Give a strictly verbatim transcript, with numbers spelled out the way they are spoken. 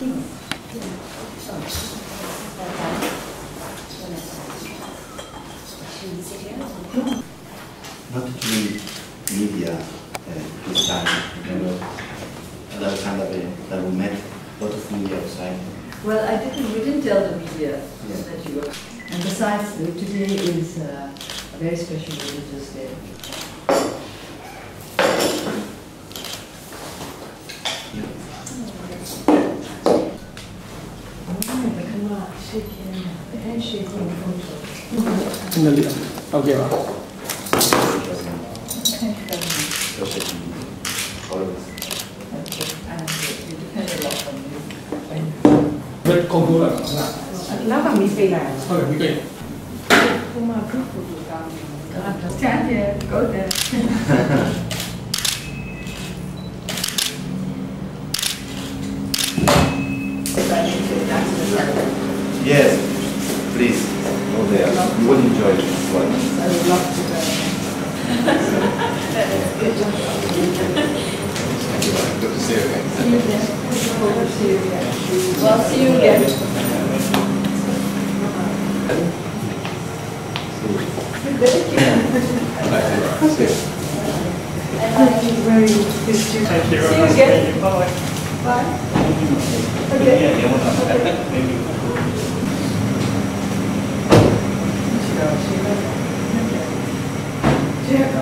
定定上去，再加进来，是一些这样的。Not only media, to study, remember other kind of that we met a lot of media outside. Well, I didn't. We didn't tell the media that you were. And besides, today is a very special religious day. In the list. Okay. Very cool. Lava me say that. Okay, okay. Come on, come on. Stand here. Go there. Yes, please, go there. You will enjoy this one. I would love to go. Good to see you again. See you again. Well, see you again. And I think very good. See you again. Bye. Okay. Okay. Yeah.